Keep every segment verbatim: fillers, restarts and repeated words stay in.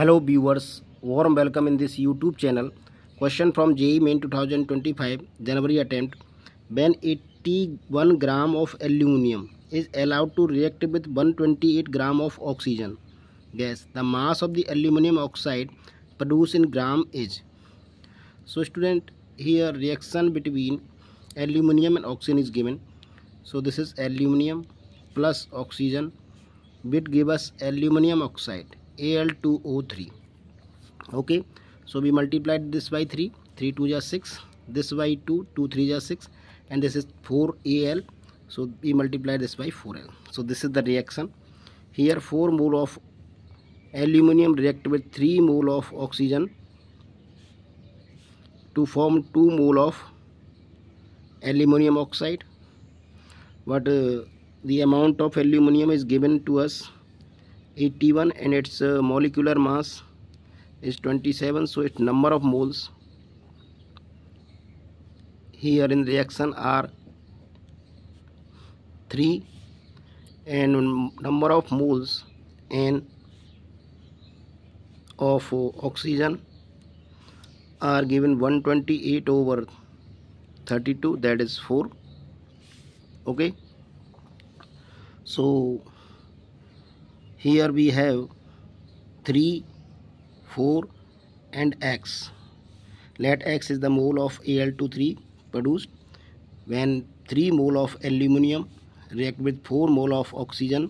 Hello viewers, warm welcome in this YouTube channel. Question from J E E Main twenty twenty-five January attempt. When eighty-one grams of aluminum is allowed to react with one hundred twenty-eight grams of oxygen gas, the mass of the aluminum oxide produced in gram is. So student, here reaction between aluminum and oxygen is given. So this is aluminum plus oxygen, which give us aluminum oxide A L two O three. Okay, so we multiplied this by three, three twos are six, this by two, two threes are six, and this is four A L, so we multiply this by four L. So this is the reaction. Here four mole of aluminum react with three mole of oxygen to form two mole of aluminum oxide. What uh, the amount of aluminum is given to us eighty-one, and its uh, molecular mass is twenty-seven, so its number of moles here in reaction are three, and number of moles and of uh, oxygen are given one hundred twenty-eight over thirty-two, that is four. Okay, so here we have three, four and X. Let X is the mole of A L two O three produced when three mole of aluminum react with four mole of oxygen.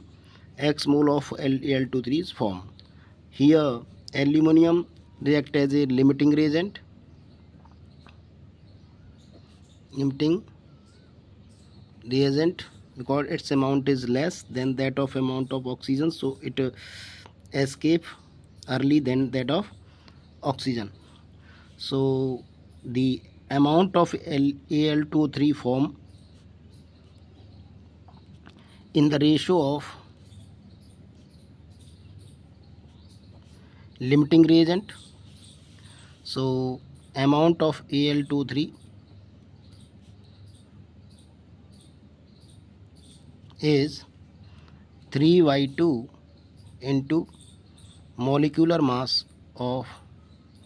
X mole of A L two O three is formed. Here aluminum react as a limiting reagent. Limiting reagent. Because its amount is less than that of amount of oxygen, so it uh, escape early than that of oxygen. So the amount of A L two O three form in the ratio of limiting reagent. So amount of A L two O three is three by two into molecular mass of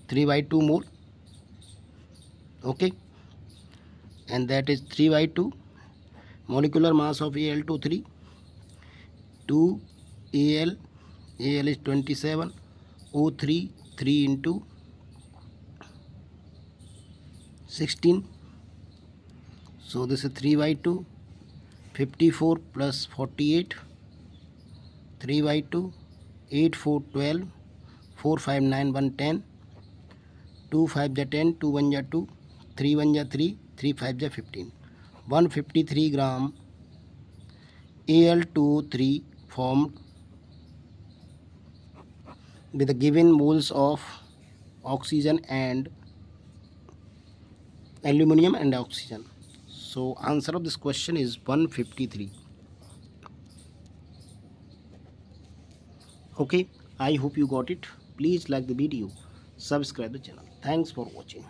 three by two mole. Okay, and that is three by two molecular mass of A L two O three, two A L, A L is twenty-seven, O three, three into sixteen, so this is three by two, fifty-four plus forty-eight, three by two, eight, four, twelve, four, five, nine, one, ten, two, five, ten, two, one, two, three, one, three, three, five, fifteen. one hundred fifty-three gram A L two O three formed with the given moles of oxygen and aluminum and oxygen. So answer of this question is one hundred fifty-three. Okay, I hope you got it. Please like the video, subscribe the channel. Thanks for watching.